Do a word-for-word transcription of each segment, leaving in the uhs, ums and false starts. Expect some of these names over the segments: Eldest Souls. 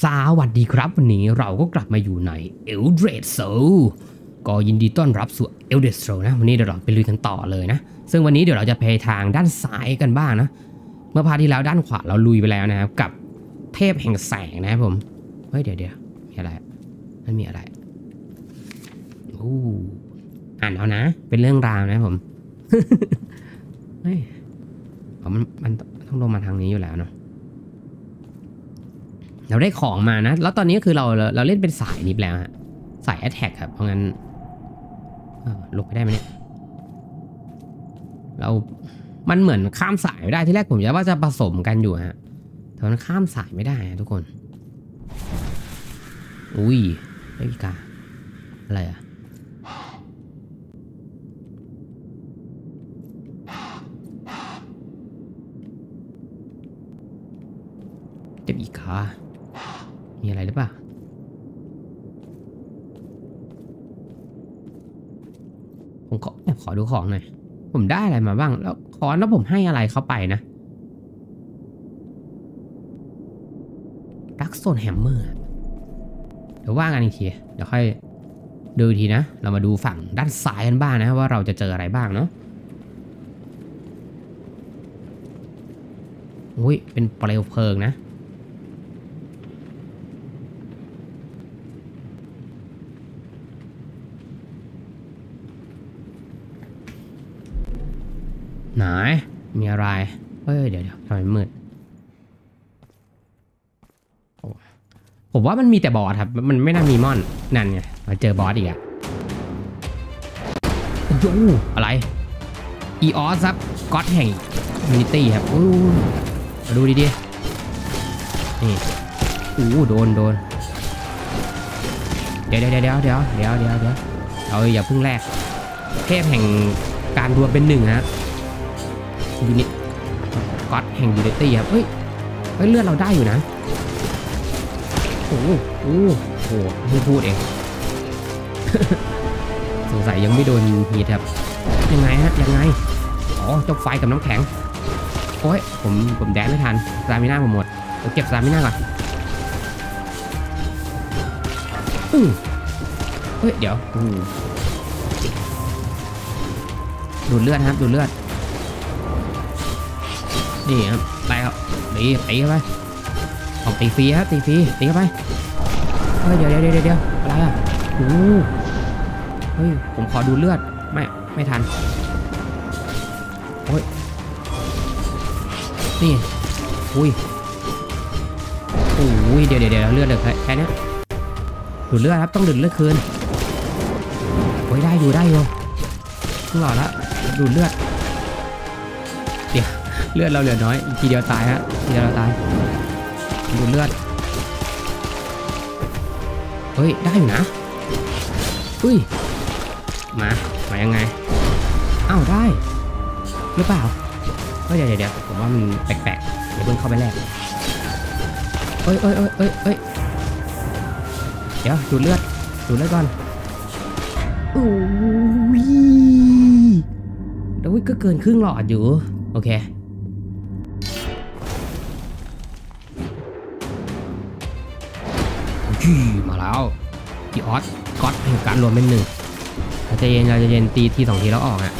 สวัสดีครับวันนี้เราก็กลับมาอยู่ใน Eldest Souls ก็ยินดีต้อนรับสู่ Eldest Souls นะวันนี้เดี๋ยวเราไปลุยกันต่อเลยนะซึ่งวันนี้เดี๋ยวเราจะไปทางด้านซ้ายกันบ้างนะเมื่อพาร์ทที่แล้วด้านขวาเราลุยไปแล้วนะครับกับเทพแห่งแสงนะครับผมเฮ้ยเดี๋ยวเดี๋ยวมีอะไรไม่มีอะไรโอ้อ่านเอานะเป็นเรื่องราวนะครับผม เฮ้ยมันมันต้องลงมาทางนี้อยู่แล้วเนาะเราได้ของมานะแล้วตอนนี้คือเราเราเล่นเป็นสายนี้แล้วฮะสายแอตแทกครับเพราะงั้นลงไปได้ไหมเนี่ยเรามันเหมือนข้ามสายไม่ได้ที่แรกผมจะว่าจะผสมกันอยู่ฮะแต่มันข้ามสายไม่ได้ทุกคนอุ้ยไอ้กาอะไรอะเจ็บอีกขามีอะไรหรือเปล่าผมขอขอดูของหน่อยผมได้อะไรมาบ้างแล้วขอแล้วผมให้อะไรเข้าไปนะดักโซนแฮมเมอร์เดี๋ยวว่ากันอีกทีเดี๋ยวค่อยดูทีนะเรามาดูฝั่งด้านซ้ายกันบ้างนะว่าเราจะเจออะไรบ้างเนาะอุ้ยเป็นเปลวเพลิงนะไหนมีอะไรเฮ้ยเดี๋ยวๆทำไมมืดผมว่ามันมีแต่บอสครับมันไม่น่ามีมอนนั่นไงมาเจอบอสอีกอะโย่อะไรอีออสครับก็อดแห่งมินิตี้ครับดูดีดินี่อู้โดนโดนเดี๋ยวเดี๋ยวเดี๋ยวเดี๋ยวเดี๋ยวเดี๋ยวเดี๋ยวเอาอย่าเพิ่งแลกเทพแห่งการรวมเป็นหนึ่งฮะยูนิตก็อดแห่งยูนิตี้ครับเฮ้ยเฮ้ยเลือดเราได้อยู่นะโอ้โหโอ้โหไม่พูดเอง สงสัยยังไม่โดนฮีทครับยังไงฮะยังไงอ๋อเจ้าไฟกับน้ำแข็งโอ้ยผมผมแดนไม่ทันสตามิน่าผมหมดผมเก็บสตามิน่าก่อนอือเฮ้ยเดี๋ยวดูดเลือดครับดูดเลือดนี่ครับไปครับตีตีเข้าไปออกตีฟรีครับตีฟรีตีเข้าไปเฮ้ยเดี๋ยวเดี๋ยวเดี๋ยวอะไรอ่ะโอ้เฮ้ยผมขอดูเลือดไม่ไม่ทันโอ้ยนี่อุ้ยโอ้ยเดี๋ยวเดี๋ยวเลือดเลยแค่นี้ดูดเลือดครับต้องดูดเลือดคืนโอ้ยได้อยู่ได้อยู่ต้องหล่อแล้วดูดเลือดเดี๋ยวเลือดเราเหลือน้อยทีเดียวตายฮะทีเดียวเราตายดูดเลือดเฮ้ยได้อยู่นะอุ้ยมามายังไงอ้าวได้หรือเปล่าเดี๋ยวเดี๋ยวผมว่ามันแปลกๆเดี๋ยวเพิ่งเข้าไปแรกเอ้ยเอ้ยเอ้ยเอ้ยเอ้ยเดี๋ยวดูดเลือดดูดเลือดก่อนโอ้ยเดี๋ยวก็เกินครึ่งหลอดอยู่โอเคมาแล้วกีออสก๊อตเป็นการรวมเป็นหนึ่งเราจะเย็นเราจะเย็นตีทีสองทีแล้วออกอ่ะ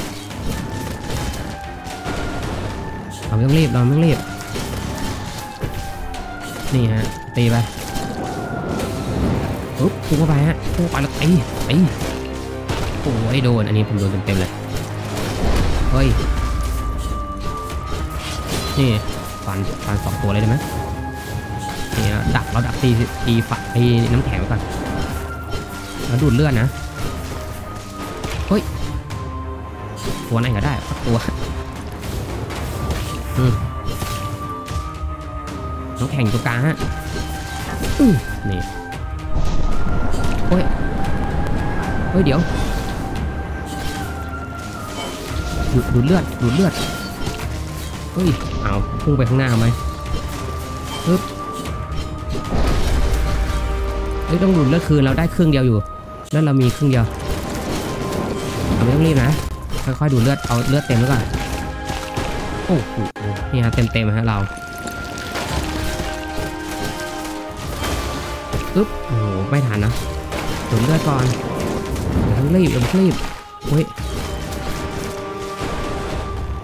เราไม่ต้องรีบเราไม่ต้องรีบนี่ฮะตีไปปุ๊บพุ่งเข้าไปฮะพุ่งไปแล้วตีตีโอ้ยโดนอันนี้ผมโดนเต็มๆเลยเฮ้ยนี่ฟันฟันสองตัวเลยได้ไหมนี่ฮะดักเราดักตีตีฝักตีน้ำแข็งก่อนแล้วดูดเลือดนะเฮ้ยตัวไหนก็ได้ตัวน้องแข่งตัวกลางฮะนี่โอ้ยเฮ้ยเดี๋ยวดูดเลือดดูดเลือดเฮ้ยเอาพุ่งไปข้างหน้าไหมปึ๊บเฮ้ยต้องดูดเลือดคืนเราได้ครึ่งเดียวอยู่แล้วเรามีครึ่งเดียวเราไม่ต้องรีบนะค่อยๆดูดเลือดเอาเลือดเต็มแล้วก่อนโอ้โหนี่ฮะเต็มๆฮะเรา อึ๊บโอ้โหไม่ทันนะถึงเลือดก่อนอย่าทั้งรีบอย่าทั้งรีบโอ้ย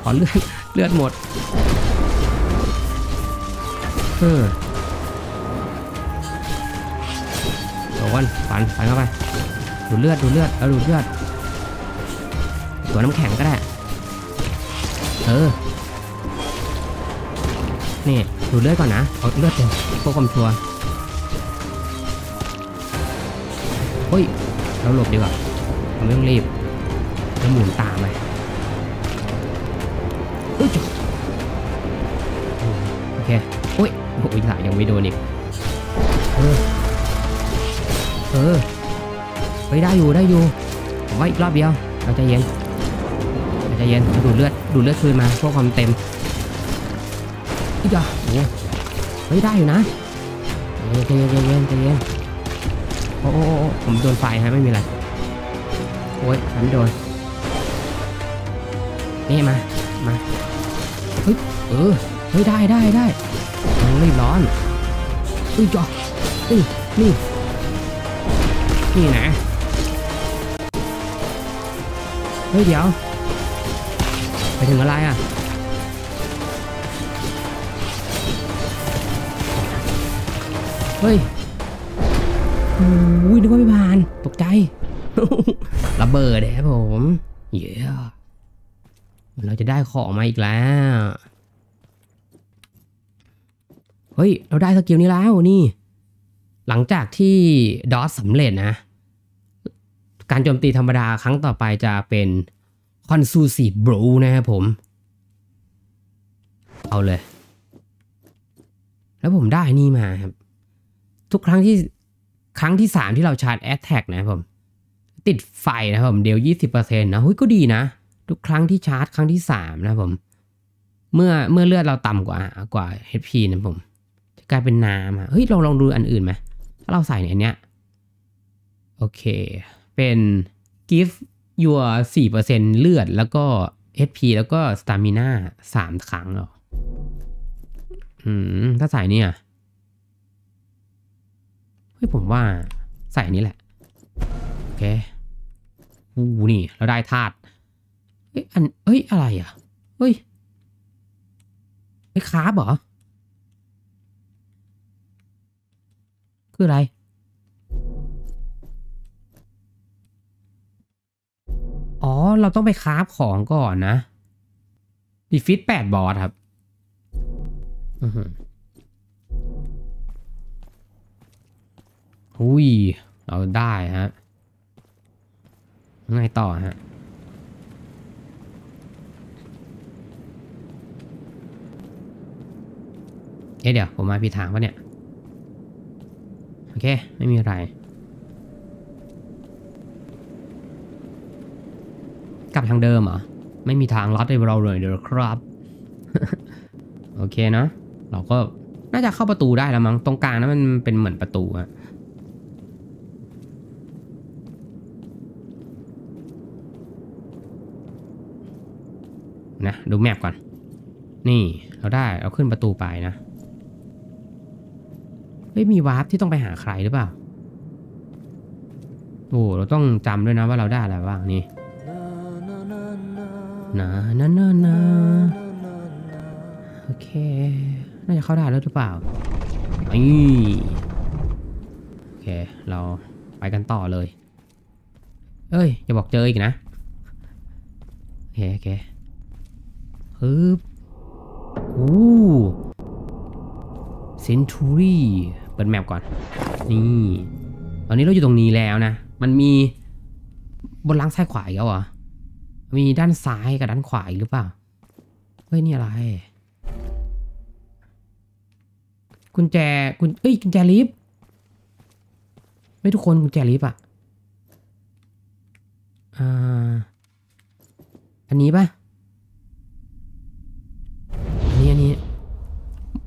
ขอเลือดเลือดหมดเออโดนฟันฟันเข้าไปดูเลือดดูเลือดเอาดูเลือดตัวน้ำแข็งก็ได้เออนี่ดูเลือดก่อนนะเอาเลือดเลยพวกความชัวร์เฮ้ยเราหลบดีกว่าเราไม่ต้องรีบเราหมุนตามไปโอเคโอ้ยโอ้ยหลายยังไม่โดนอีกเออเออไปได้อยู่ได้อยู่ไว้อีกรอบเดียวเราใจเย็นเราใจเย็นดูเลือดดูเลือดคืนมาพวกความเต็มอีกอ่ะโอ้ยเฮ้ยได้อยู่นะใจเย็นใจเย็นใจเย็นโอ้โอ้ผมโดนไฟฮะไม่มีอะไรโอ้ยฉันโดนนี่มามาเฮ้ยเออเฮ้ยได้ได้ได้ยังรีบร้อนอุ้ยจ่ออุ้ยนี่นี่นะเฮ้ยเดี๋ยวไปถึงอะไรอ่ะเฮ้ยอุ้ยนึกว่าไม่ผ่านตกใจระเบิดเลยครับผมเย้เราจะได้ของมาอีกแล้วเฮ้ยเราได้สกิลนี้แล้วนี่หลังจากที่ดอสสำเร็จนะการโจมตีธรรมดาครั้งต่อไปจะเป็นคอนซูซีบรูนะครับผมเอาเลยแล้วผมได้นี่มาครับทุกครั้งที่ครั้งที่สามที่เราชาร์จแอตแทกนะครับผมติดไฟนะครับผมเดล ยี่สิบเปอร์เซ็นต์ นะเฮ้ยก็ดีนะทุกครั้งที่ชาร์จครั้งที่สามนะครับผมเมื่อเมื่อเลือดเราต่ำกว่ากว่า เอช พี นะผมจะกลายเป็นน้ำเฮ้ยลองลองดูอันอื่นไหมถ้าเราใส่ในเนี้ยโอเคเป็น give your สี่เปอร์เซ็นต์เลือดแล้วก็ เอช พี แล้วก็ stamina สามครั้งหรออืมถ้าใส่เนี่ยเฮ้ยผมว่าใส่อันนี้แหละโอเคอู้นี่เราได้ธาตุเฮ้ยอันเฮ้ยอะไรอ่ะเฮ้ยไอ้คาบเหรอคืออะไรอ๋อเราต้องไปคาบของก่อนนะดีฟิตแปดบอสครับอืออุ้ยเราได้ฮะไงต่อฮะเอ๊ะเดี๋ยวผมมาผิดทางปะเนี่ยโอเคไม่มีอะไรกลับทางเดิมเหรอไม่มีทางลัดให้เราเลยเดี๋ยวครับโอเคนะเราก็น่าจะเข้าประตูได้แล้วมั้งตรงกลางนั้นมันเป็นเหมือนประตูอะนะดูแมพก่อนนี่เราได้เราขึ้นประตูไปนะไม่มีวาร์ปที่ต้องไปหาใครหรือเปล่าโอ้เราต้องจำด้วยนะว่าเราได้อะไรบ้างนี่นะนะนะนะโอเคน่าจะเข้าได้แล้วหรือเปล่านี่โอเคเราไปกันต่อเลยเอ้ยอย่าบอกเจออีกนะโอเคโอเคฮึบอู้เซนทูรี่เปิดแมปก่อนนี่ตอนนี้เราอยู่ตรงนี้แล้วนะมันมีบนล่างซ้ายขวาอีกแล้วเหรอมีด้านซ้ายกับด้านขวาอีกหรือเปล่าเฮ้ยนี่อะไรกุญแจกุญเอ้ยกุญแจลิฟต์ไม่ทุกคนกุญแจลิฟต์อ่ะอ่าอันนี้ปะ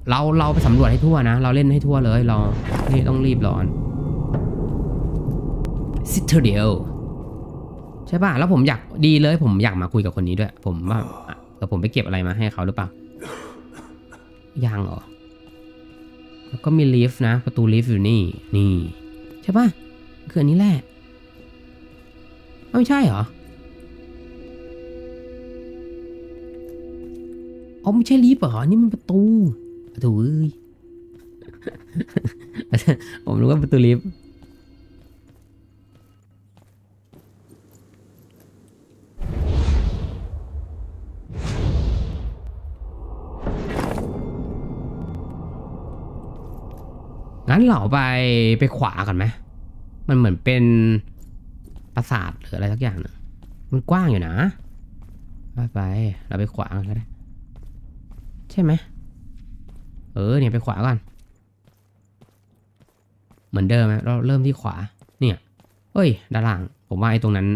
เราเราไปสำรวจให้ทั่วนะเราเล่นให้ทั่วเลยเรานี่ต้องรีบร้อนซิตเทเดลใช่ป่ะแล้วผมอยากดีเลยผมอยากมาคุยกับคนนี้ด้วยผมว่าแต่ผมไปเก็บอะไรมาให้เขาหรือเปล่ายังเหรอ แล้วก็มีลิฟต์นะประตูลิฟต์อยู่นี่นี่ใช่ป่ะคืออันนี้แหละไม่ใช่เหรออ๋อไม่ใช่ลิฟต์เหรอนี่มันประตูประตูผมรู้ว่าประตูลิฟต์งั้นเราไปไปขวากันไหมมันเหมือนเป็นปราสาทหรืออะไรสักอย่างนะมันกว้างอยู่นะไปไปเราไปขวากันก็ได้ใช่ไหมเออเนี่ยไปขวาก่อนเหมือนเดิมเราเริ่มที่ขวาเนี่ยเอ้ยด้านล่างผมว่าไอ้ตรงนั้น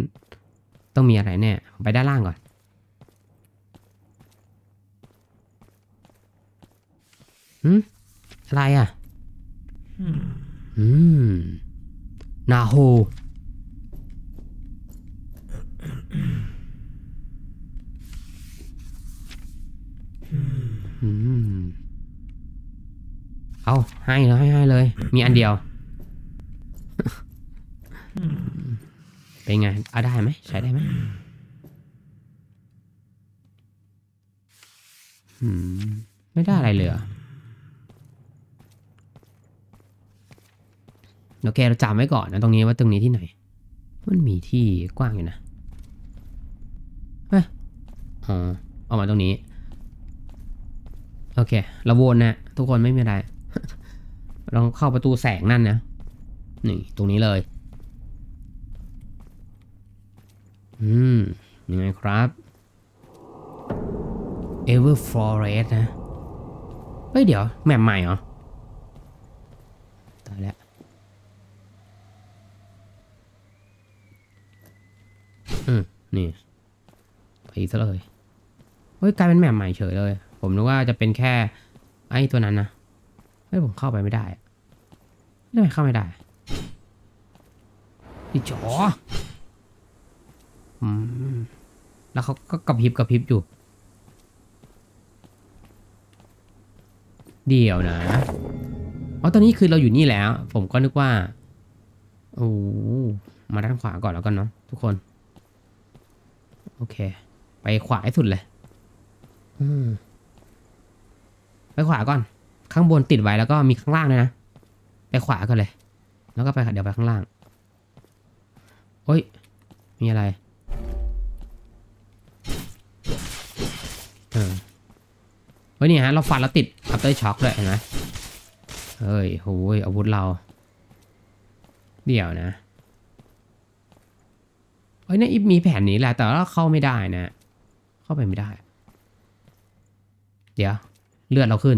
ต้องมีอะไรแน่ไปด้านล่างก่อนหืมอะไรอ่ะอืมนาโฮเอาให้แล้วให้ให้เลยมีอันเดียวเป็นไงเอาได้ไหมใช้ได้ไหมไม่ได้อะไรเลยโอเคเราจำไว้ก่อนนะตรงนี้ว่าตรงนี้ที่ไหนมันมีที่กว้างอยู่นะเฮ้ยอ๋อเอามาตรงนี้โอเคเราวนนะทุกคนไม่มีอะไรลองเข้าประตูแสงนั่นนะนี่ตรงนี้เลยอืมยังไงครับ Ever Forest นะเฮ้ยเดี๋ยวแมปใหม่เหรอตายแล้วอืมนี่ไปอีกซะเลยเฮ้ยกลายเป็นแมปใหม่เฉยเลยผมนึกว่าจะเป็นแค่ไอ้ตัวนั้นนะเฮ้ยผมเข้าไปไม่ได้ทำไมเข้าไม่ได้พี่จ๋ออืมแล้วเขาก็กระพริบกระพริบอยู่เดี๋ยวนะอ๋อตอนนี้คือเราอยู่นี่แล้วผมก็นึกว่าโอ้มาด้านขวาก่อนแล้วกันเนาะทุกคนโอเคไปขวาให้สุดเลยอืมไปขวาก่อนข้างบนติดไว้แล้วก็มีข้างล่างด้วยนะไปขวากันเลยแล้วก็ไปเดี๋ยวไปข้างล่างโอ้ยมีอะไรเออเฮ้ยนี่ฮะเราฟันแล้วติดอัพเตอร์ช็อคเลยเห็นไหมเฮ้ยโอ้ยอาวุธเราเดี๋ยวนะเฮ้ยนี่มีแผนนี้แหละแต่เราเข้าไม่ได้นะเข้าไปไม่ได้เดี๋ยวเลือดเราขึ้น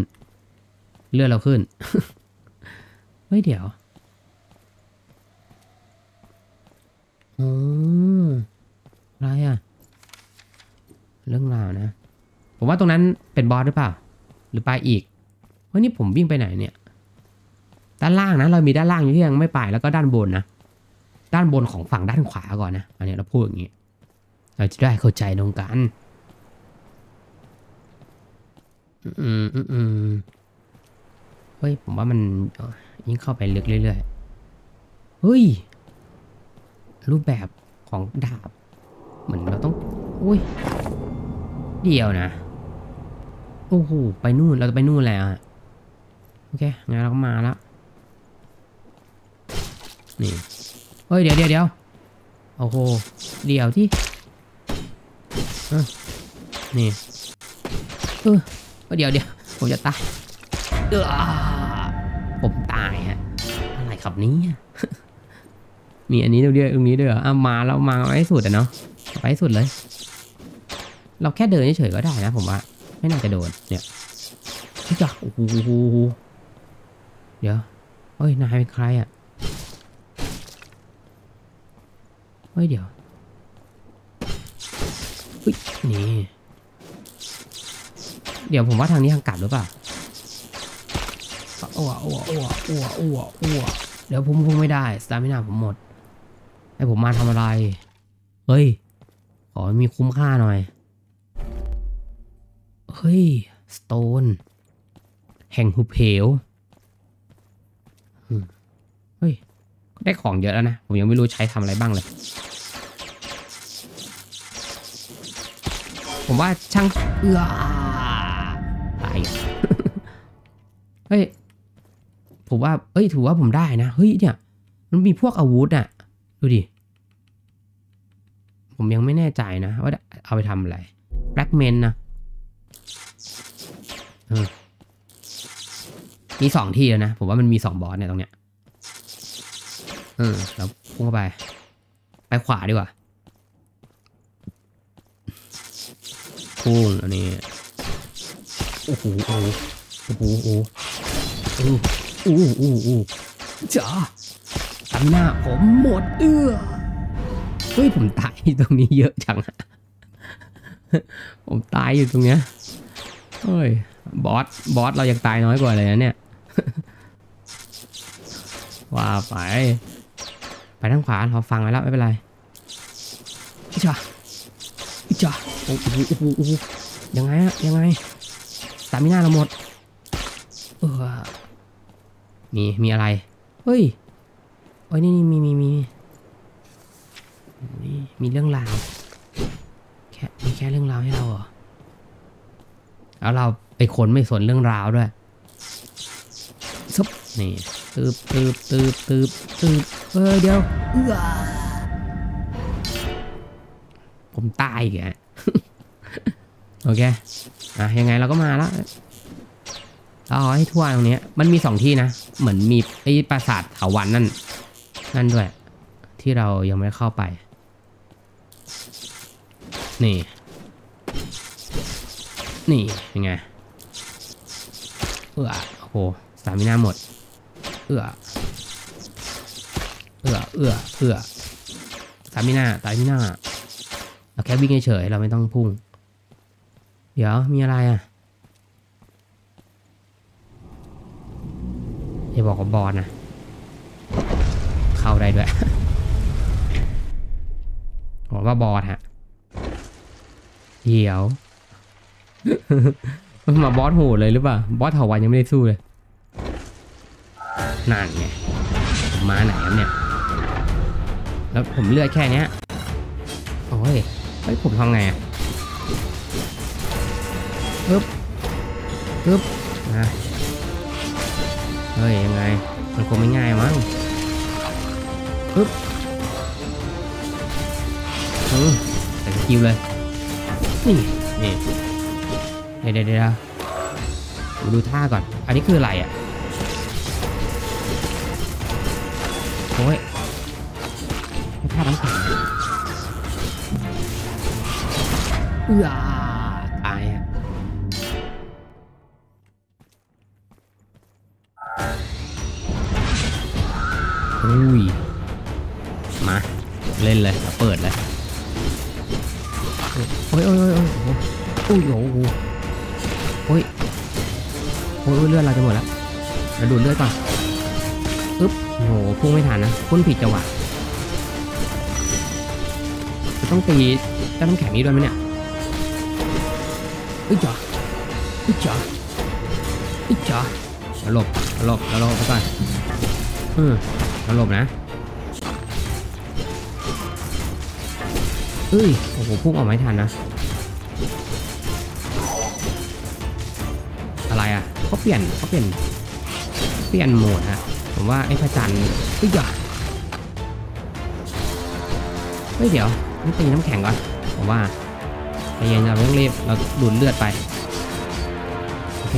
เลือดเราขึ้นเฮ้ยเดี๋ยวอืออะไรอ่ะเรื่องราวนะผมว่าตรงนั้นเป็นบอสหรือเปล่าหรือไปอีกเฮ้ยนี่ผมวิ่งไปไหนเนี่ยด้านล่างนะเรามีด้านล่างอยู่ที่ยังไม่ไปแล้วก็ด้านบนนะด้านบนของฝั่งด้านขวาก่อนนะอันนี้เราพูดอย่างนี้เราจะได้เข้าใจตรงกันอืมอืมอืมเฮ้ยผมว่ามันยิ่งเข้าไปลึกเรื่อยๆเฮ้ยรูปแบบของดาบเหมือนเราต้องอุ้ยเดียวนะโอ้โหไปนู่นเราจะไปนู่นแล้วโอเคงั้นเราก็มาแล้วนี่เฮ้ยเดี๋ยวเดี๋ยวเดี๋ยวโอ้โหเดี๋ยวที่นี่เออเดี๋ยวเดี๋ยวผมจะตายเออผมตายฮะอะไรครับนี้มีอันนี้ด้วยตรงนี้ด้วยอ่ะมาแล้วมาไปสุดอ่ะเนาะไปสุดเลยเราแค่เดินเฉยๆก็ได้นะผมว่าไม่น่าจะโดนเนี่ยพี่จ๋าโอ้โหเดี๋ยวเฮ้ยนายเป็นใครอ่ะเฮ้ยเดี๋ยวอุ้ยนี่เดี๋ยวผมว่าทางนี้ทางกลับหรือเปล่าอ้วอ้วอ้วอ้วอ้วอ้วเดี๋ยวผมพุ่งไม่ได้สตาร์มิน่าผมหมดให้ผมมาทำอะไรเฮ้ยขอมีคุ้มค่าหน่อยเฮ้ยสโตนแห่งหุบเหว เฮ้ยได้ของเยอะแล้วนะผมยังไม่รู้ใช้ทำอะไรบ้างเลยผมว่าช่างเอื้อตายเฮ้ยผมว่าเอ้ยถือว่าผมได้นะเฮ้ยเนี่ยมันมีพวกอาวุธอ่ะดูดิผมยังไม่แน่ใจนะว่าเอาไปทำอะไรแบล็กเมนนะมีสองที่แล้วนะผมว่ามันมีสองบอสเนี่ยตรงเนี้ยเออแล้วพุ่งเข้าไปไปขวาดีกว่าพุ่งอันนี้โอ้โหโอ้โหโอ้โหโอ้โหโอ้โหจ้าตำหน้าผมหมดเอื้อเฮ้ยผมตายตรงนี้เยอะจังผมตายอยู่ตรงเนี้ยเฮ้ยบอสบอสเรายังตายน้อยกว่าเลยนะเนี่ยว่าไปไปทางขวาเราฟังไว้แล้วไม่เป็นไรอิจฉาอิจฉาโอ้โหโอ้โหโอ้โหยังไงอะยังไงสตามิน่าเราหมดเออมีมีอะไรเฮ้ยโอ้ยนี่มีมีมีมีเรื่องราวแค่มีแค่เรื่องราวให้เราเหรอแล้วเราไปค้นไม่สนเรื่องราวด้วยซุบนี่ตืบตืบตืบตืบตืบเออเดี๋ยวผมตายแกโอเคอ่ะยังไงเราก็มาแล้วเอาให้ทั่วตรงนี้มันมีสองที่นะเหมือนมีไอ้ปราสาทเถาวัลย์นั่นนั่นด้วยที่เรายังไม่ได้เข้าไปนี่นี่ยังไงเออโอ้โหสามีหน้าหมดเอือเอือเอือเอือสามีหน้าตายมีหน้าเราแค่วิ่งเฉยเราไม่ต้องพุ่งเดี๋ยวมีอะไรอ่ะอย่าบอกว่าบอลนะเข้าได้ด้วยบอกว่าบอลฮะเดี๋ยวมาบอสโหดเลยหรือเปล่าบอสเถาวัลย์ยังไม่ได้สู้เลยนั่นไงมาไหนแล้วเนี่ยแล้วผมเลือกแค่เนี้ยโอ้ยเฮ้ยผมทำไงอ่ะปึ๊บปึ๊บนะเฮ้ยยังไงมันคงไม่ง่ายมั้งปึ๊บเออแต่สกิลเลยนี่นี่เดี๋ยวเดี๋ยวเดี๋ยวมาดูท่าก่อนอันนี้คืออะไรอ่ะโอ้ยไม่พลาดน้ำแข็งเอื้อตายอ่ะอุ้ยมาเล่นเลยเปิดเลยโอ้ยโอ้ยโอ้ยโอ้ยโอ้ยโอ้ยโอ้ยโอ้ยเลือดเราจะหมดแล้วเราดูดเลือดก่อนอึ๊บโอ้โหพุ่งไม่ทันนะพุ่งผิดจังหวะจะต้องตีจะต้องแข่งนี้ด้วยไหมเนี่ยอึ๊บจ๋าอึ๊บจ๋าอึ๊บจ๋าหลบหลบหลบไปก่อนอืมหลบนะเอ้ยโอ้โหพุ่งออกไม่ทันนะอะไรอ่ะเขาเปลี่ยนเขาเปลี่ยนเปลี่ยนโหมดฮะผมว่าไอ้พระจันทร์เฮ้ยเฮ้ยเดี๋ยวต้องตีน้ำแข็งก่อนผมว่าใจเย็นเราต้องรีบเราดูดเลือดไปโอเค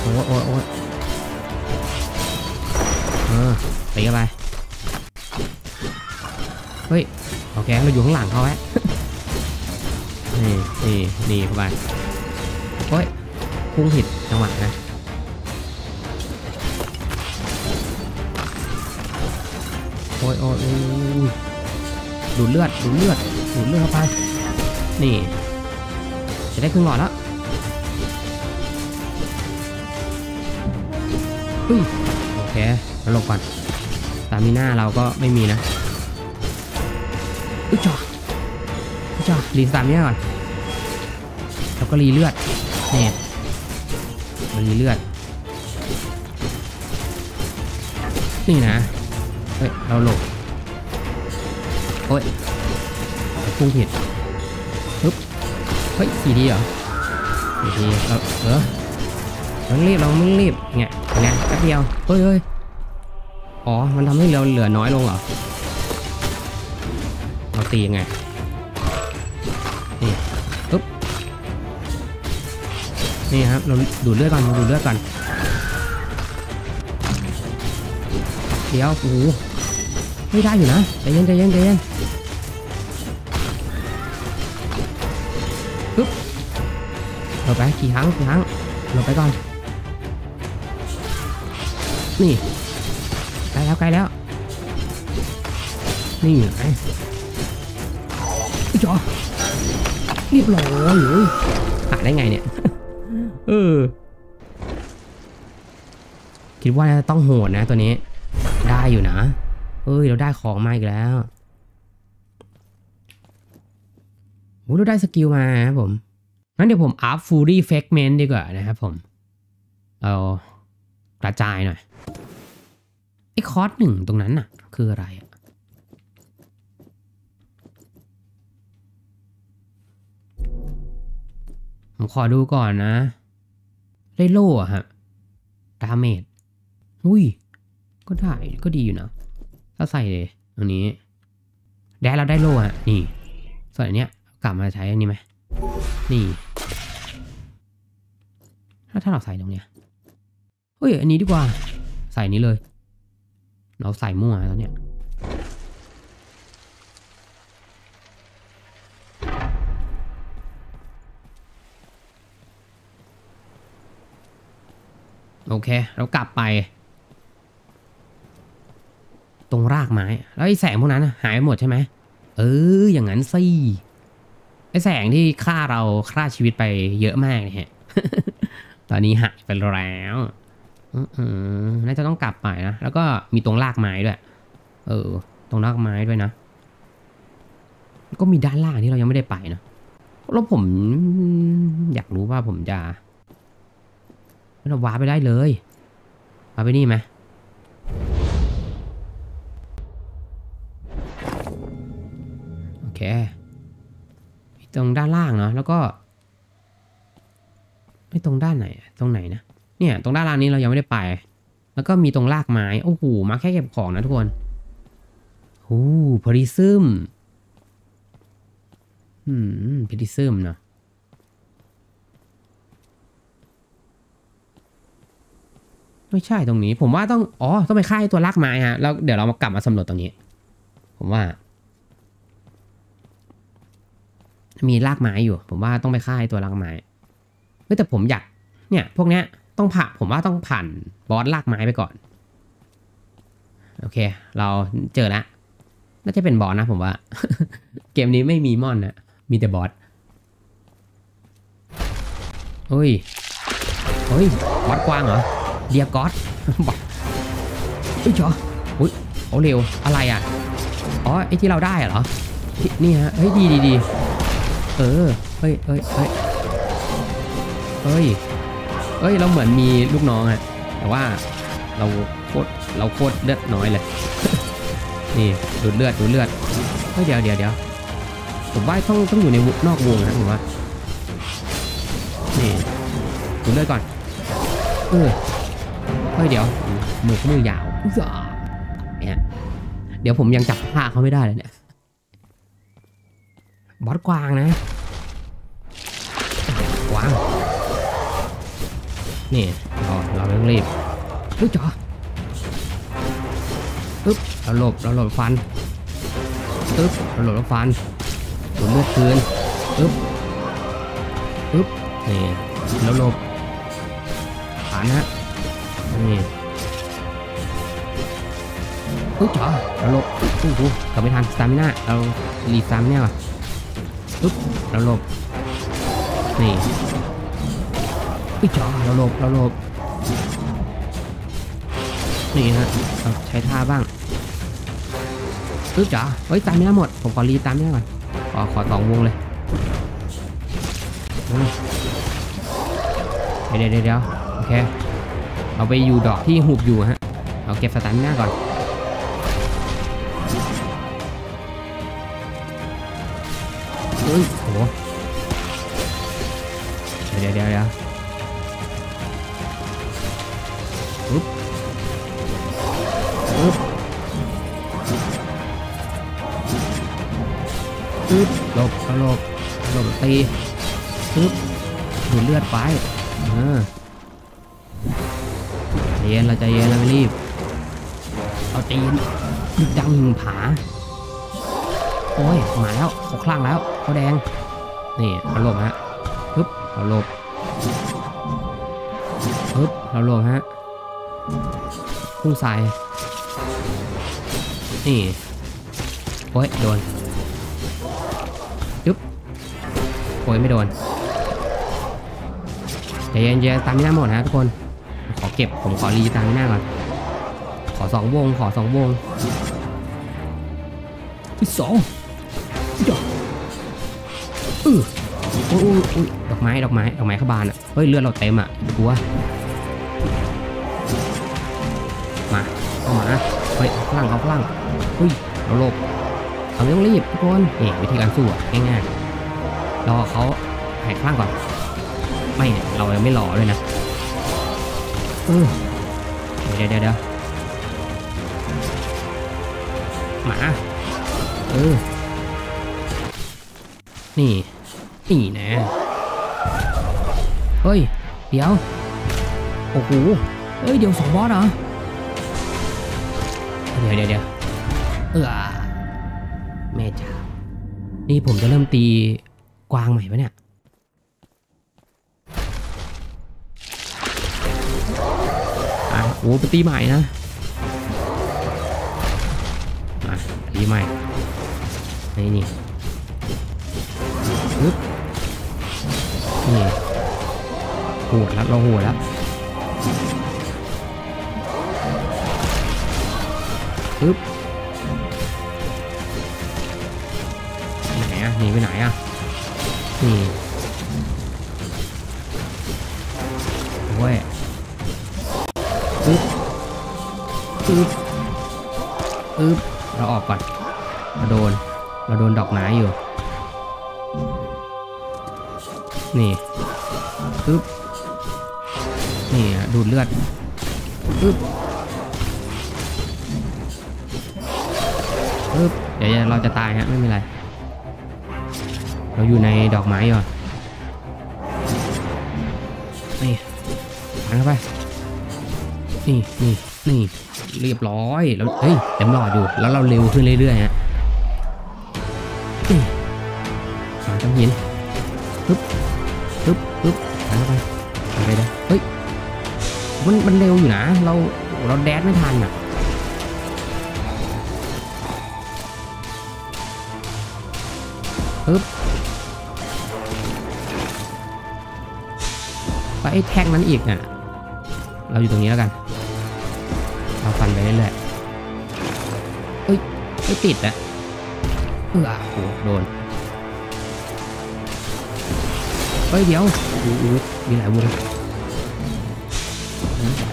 โอ้ยโอ้ยโอ้ยเออตีกันไปเฮ้ยโอเคเราอยู่ข้างหลังเขาฮะนี่นี่นี่เข้าไปเฮ้ยพุ่งผิดจังหวะนะโอ้ยโอ้ยดูดเลือดดูดเลือดดูดเลือดเข้าไปนี่จะได้ครึ่งหลอดแล้วโอเคเราลงก่อนตามีหน้าเราก็ไม่มีนะอุ๊ยจ่ออุ๊ยจ่อรีสตามีหน้าก่อนแล้วก็รีเลือดเนี่ยมันรีเลือด นึงนะเฮ้ยเราหลบโอ้ยพุ่งผิดปึ๊บเฮ้ยสี่ทีเหรอสี่ทีเราเออเรารีบเราไม่รีบเนี่ยเนี่ยแป๊บเดียวเฮ้ยเฮ้ยอ๋อมันทำให้เราเหลือน้อยลงเหรอเราตียังไงนี่ปึ๊บนี่ครับเราดูดเลือดก่อนเราดูดเลือดก่อนเดี๋ยวโอ้ไม่ได้อยู่นะใจเย็นใจเย็นใจเย็นปึ๊บเราไปกี่ครั้งกี่ครั้งเราไปก่อนนี่ใกล้แล้วใกล้แล้วนี่ไงจ้อเรียบร้อยเลยหาได้ไงเนี่ยเออคิดว่าน่าจะต้องโหดนะตัวนี้ได้อยู่นะเอ้ยเราได้ของมาอีกแล้วโอ้เราได้สกิลมาครับผมงั้นเดี๋ยวผมอัพฟูรี่เฟกเมนต์ดีกว่านะครับผมเรากระจายหน่อยไอ้คอร์สหนึ่งตรงนั้นน่ะคืออะไรผมขอดูก่อนนะได้โล่อะฮะดาเมจอุ้ยก็ได้ก็ดีอยู่นะถ้าใส่ตรงนี้แดดเราได้โล่อะนี่ส่วนอันเนี้ยกลับมาใช้อันนี้ไหมนี่ถ้าถ้าเราใส่ตรงเนี้ยเฮ้ยอันนี้ดีกว่าใส่นี้เลยเราใส่มั่วแล้วเนี่ยโอเคเรากลับไปตรงรากไม้แล้วไอ้แสงพวกนั้นหายไปหมดใช่ไหมเอออย่างนั้นสิไอ้แสงที่ฆ่าเราฆ่าชีวิตไปเยอะมากเนี่ย ตอนนี้หายไปแล้วน่าจะต้องกลับไปนะแล้วก็มีตรงรากไม้ด้วยเออตรงรากไม้ด้วยนะก็มีด้านล่างที่เรายังไม่ได้ไปนะแล้วผมอยากรู้ว่าผมจะเราว้าไปได้เลยมาไปนี่ไหมโอเคตรงด้านล่างเนาะแล้วก็ไม่ตรงด้านไหนตรงไหนนะเนี่ยตรงด้านล่างนี้เรายังไม่ได้ไปแล้วก็มีตรงรากไม้โอ้โหมาแค่เก็บของนะทุกคนโอ้พริซึมอืมพริซึมเนาะไม่ใช่ตรงนี้ผมว่าต้องอ๋อต้องไปฆ่าตัวรากไม้ฮะแล้วเดี๋ยวเรามากลับมาสำรวจตรงนี้ผมว่ามีรากไม้อยู่ผมว่าต้องไปฆ่าตัวรากไม้เฮ้ยแต่ผมอยากเนี่ยพวกเนี้ยต้องผ่าผมว่าต้องผ่านบอสรากไม้ไปก่อนโอเคเราเจอแล้วน่าจะเป็นบอสนะผมว่า เกมนี้ไม่มีมอนนะมีแต่บอสเฮ้ยเฮ้ยบอสกว้างเหรอเดียก๊อตบอกเฮ้ยจ๋ออุ้ยเอาเร็วอะไรอ่ะอ๋อไอ้ที่เราได้เหรอนี่ฮะเฮ้ยดีดีดีเออเฮ้ยเฮ้ยเฮ้ยเฮ้ยเฮ้ยเราเหมือนมีลูกน้องฮะแต่ว่าเราโคตรเราโคตรเลือดน้อยเลยนี่ดูดเลือดดูดเลือดเฮ้ยเดี๋ยวเดี๋ยวเดี๋ยวผมว่าต้องต้องอยู่ในนอกวงนะผมว่านี่ดูดเลือดก่อนเออเดี๋ยวมือเขามือยาวเนี่ยเดี๋ยวผมยังจับผ้าเขาไม่ได้เลยเนี่ยบอสกวางนะกวางนี่เราเราเร่งรีบปึ๊บจ๋อปึ๊บเราหลบเราหลบฟันปึ๊บเราหลบแล้วฟันหลบเลือดคืนปึ๊บปึ๊บนี่เราหลบผ่านนะนี่อุ๊ยจ๋อเราหลบอู้หูกลับไม่ทันสตามิน่าเรารีสตามิน่าปุ๊บเราหลบนี่อุ๊ยจ๋อเราหลบเราหลบนี่ฮะเราใช้ท่าบ้างอุ๊ยจ๋อเฮ้ยสตามิน่าหมดผมขอรีสตามิน่าก่อนขอขอสองวงเลยเดี๋ยวเดี๋ยวโอเคเอาไปอยู่ดอกที่หุบอยู่ฮะ เอาเก็บสตันหน้าก่อนโอ้โหเดี๋ยวเดี๋ยวเดี๋ยวปุ๊บปุ๊บปุ๊บหลบหลบหลบตีปุ๊บดูดเลือดไปอ่าใจเย็นเราใจเย็นเราไม่รีบเอาตีนดังหนึ่งผาโอ้ยมาแล้วเขาคลั่งแล้วเขาแดงนี่เราหลบฮะปึ๊บเราหลบปึ๊บเราหลบฮะพุ่งใส่นี่โอ้ยโดนปึ๊บโอ้ยไม่โดนใจเย็นใจตามไม่ได้หมดนะทุกคนขอเก็บผมขอรีตามหน้าก่อนขอสองวงขอสองวงที่สองดอกเออโอ้ยดอกไม้ดอกไม้ดอกไม้ข้าบานอ่ะเฮ้ยเลือดเราเต็มอ่ะกลัวมาเอามาเฮ้ยเอาพลังเอาพลังเฮ้ยเราหลบเราไม่ต้องรีบทุกคนนี่วิธีการสู้ง่ายๆรอเขาหายพลังก่อนไม่เรายังไม่รอเลยนะเดี๋ยวเดี๋ยวเดี๋ยวหมาเออนี่นี่นะเฮ้ยเดี๋ยวโอ้โหเฮ้ยเดี๋ยวสองบอสเหรอเดี๋ยวเดี๋ยวเดี๋ยวเออแม่จ้านี่ผมจะเริ่มตีกวางใหม่ปะเนี่ยโอ้โหตีใหม่นะมาตีใหม่นี่นี่ฮึบนี่หัวแล้วเราหัวแล้วฮึบไหนอะหนีไปไหนอะนี่โอ้ยอึ๊บอึ๊บอึ๊บเราออกก่อนเราโดนเราโดนดอกไม้อยู่นี่อึ๊บนี่ดูดเลือดอึ๊บอึ๊บเดี๋ยวเราจะตายฮะไม่มีอะไรเราอยู่ในดอกไม้อยู่นี่หันเข้าไปนี่นี่นี่เรียบร้อยแล้วเฮ้ยเต็มหลอดอยู่แล้วเราเร็วขึ้นเรื่อยๆฮะหาจังหินปึ๊บปึ๊บปึ๊บหาเข้าไปหาไปเลยเฮ้ยมันมันเร็วอยู่นะเราเราแดดไม่ทันอ่ะปึ๊บไปไอ้แท่งนั้นอีกอ่ะเราอยู่ตรงนี้แล้วกันเราฟันไปเรื่อยๆเฮ้ยไม่ติดอะเออโหโดนเฮ้ยเดี๋ยวมีหลายวงหลาย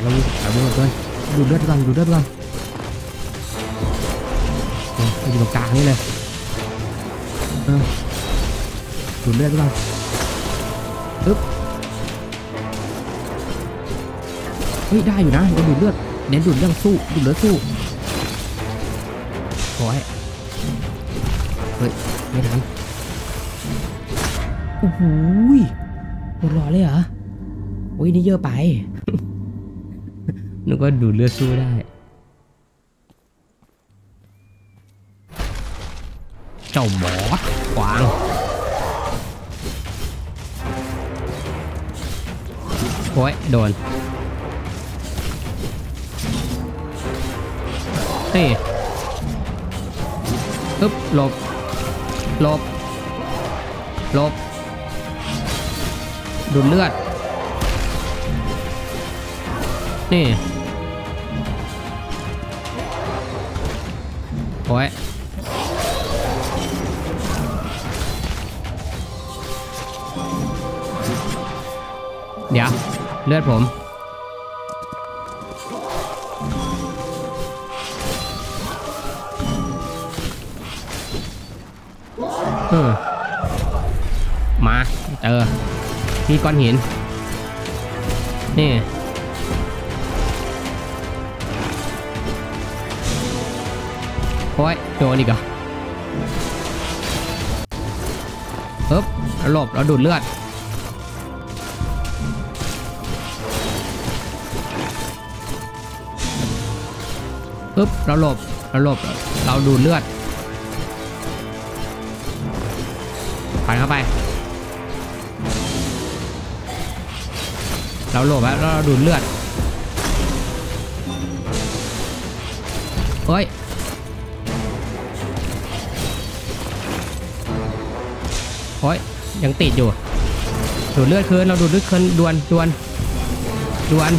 วงหลายวงเลยดูเลือดกันดูเลือดกันอยู่ตรงกลางนี่เลยดูเลือดกันปึ๊บเฮ้ยได้อยู่นะดูดเลือดเน้นดูดเรื่องสู้ดูดเลือดสู้โอ้ยเฮ้ยไม่ทันโอ้โหหมดหลอดเลยเหรอโอ้ยนี่เยอะไป นึกว่าดูดเลือดสู้ได้เจ้าหมอขวางโอ้ยโดนนี่ปึ๊บหลบหลบหลบดูดเลือดนี่โอ้ยเดี๋ยวเลือดผม มาเจอที่ก้อนหินนี่โอ้ยโดนอีกอ่ะปึ๊บหลบแล้วดูดเลือดปึ๊บเราหลบเราหลบเราดูดเลือดผ่านเข้าไปเราหลบแล้วเราดูดเลือดเฮ้ยโอ้ยยังติดอยู่ดูดเลือดคืนเราดูดเลือดคืนดวนดวนดวน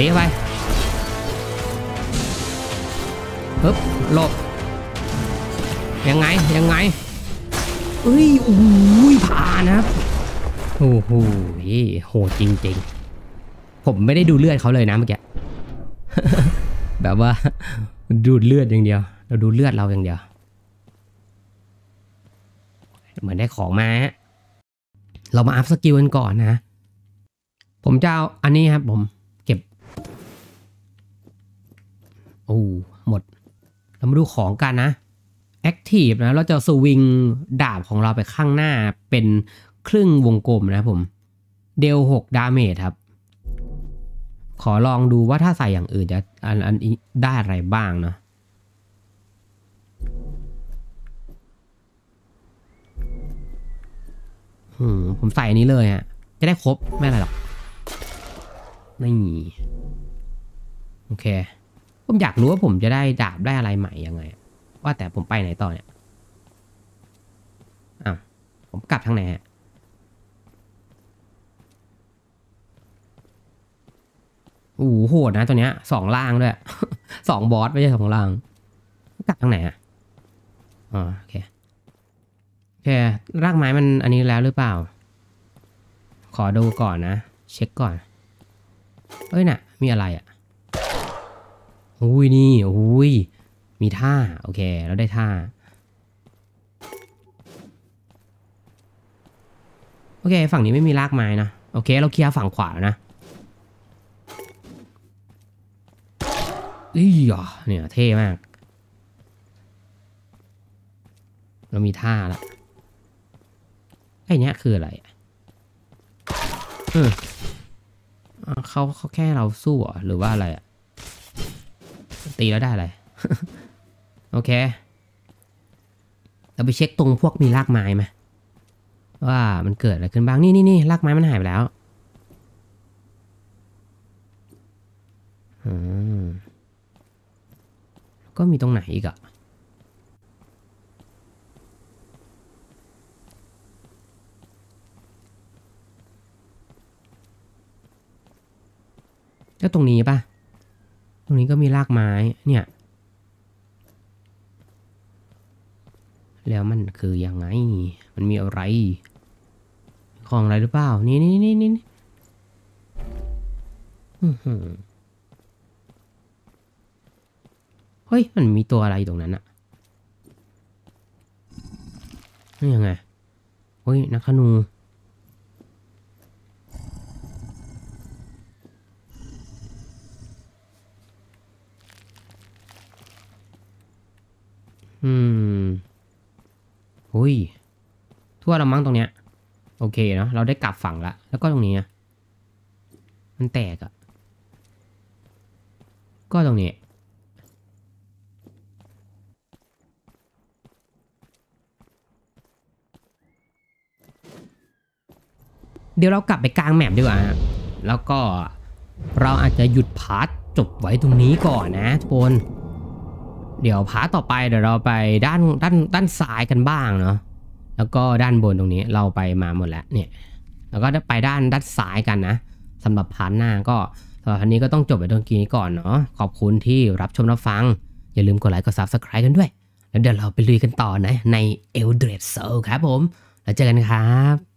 ตีไปฮึบหลบยังไงยังไงเอ้ยอุ้ยผ่านนะครับโอ้โหโหจริงๆผมไม่ได้ดูเลือดเขาเลยนะเมื่อกี้ แบบว่าดูดเลือดอย่างเดียวเราดูเลือดเราอย่างเดียวเหมือนได้ของมาฮะเรามาอัพสกิลกันก่อนนะผมจะเอาอันนี้ครับผมเก็บโอ้หมดเรามาดูของกันนะแอคทีฟนะเราจะสวิงดาบของเราไปข้างหน้าเป็นครึ่งวงกลมนะผมเดลหกดาเมจครับขอลองดูว่าถ้าใส่อย่างอื่นจะอันอันได้อะไรบ้างเนาะผมใส่อันนี้เลยฮะจะได้ครบไม่อะไรหรอกนี่โอเคผมอยากรู้ว่าผมจะได้ดาบได้อะไรใหม่ยังไงว่าแต่ผมไปไหนต่อเนี่ยอ้าวผมกลับทางไหนฮะโอ้โหดนะตัวเนี้ยสองล่างด้วยสองบอสไม่ใช่สองล่างกลับทางไหนอ่ะอ๋อโอเคโอเครากไม้มันอันนี้แล้วหรือเปล่าขอดูก่อนนะเช็คก่อนเอ้ยน่ะมีอะไรอ่ะอุ้ยนี่อุ้ยมีท่าโอเคเราได้ท่าโอเคฝั่งนี้ไม่มีรากไม้นะโอเคเราเคลียร์ฝั่งขวาแล้วนะอีหยอเนี่ยเท่มากเรามีท่าละไอ้เนี้ยคืออะไรเออเขาเขาแค่เราสู้หรือว่าอะไรอ่ะตีแล้วได้อะไร โอเคเราไปเช็คตรงพวกมีรากไม้ไหมว่ามันเกิดอะไรขึ้นบ้างนี่นี่นี่รากไม้มันหายไปแล้วอืมก็มีตรงไหนอีกอะแล้วตรงนี้ป่ะตรงนี้ก็มีรากไม้เนี่ยแล้วมันคือยังไงมันมีอะไรของอะไรหรือเปล่านี่นี่นี่นี่เฮ้ยมันมีตัวอะไรตรงนั้นอะนี่ยังไงเฮ้ยนักธนูอืมหุยทั่วเรามั้งตรงเนี้ยโอเคเนาะเราได้กลับฝั่งละแล้วก็ตรงนี้มันแตกอะก็ตรงนี้เดี๋ยวเรากลับไปกลางแมปดีกว่าแล้วก็เราอาจจะหยุดพาร์ทจบไว้ตรงนี้ก่อนนะทุกคนเดี๋ยวพาร์ทต่อไปเดี๋ยวเราไปด้านด้านด้านซ้ายกันบ้างเนาะแล้วก็ด้านบนตรงนี้เราไปมาหมดแล้วเนี่ยแล้วก็ไปด้านด้านซ้ายกันนะสำหรับพาร์ทหน้าก็สำหรับอันนี้ก็ต้องจบไปตรงนี้ก่อนเนาะขอบคุณที่รับชมรับฟังอย่าลืมกดไลค์กด ซับสไครบ์ กันด้วยแล้วเดี๋ยวเราไปลุยกันต่อนะใน Eldest Souls ครับผมแล้วเจอกันครับ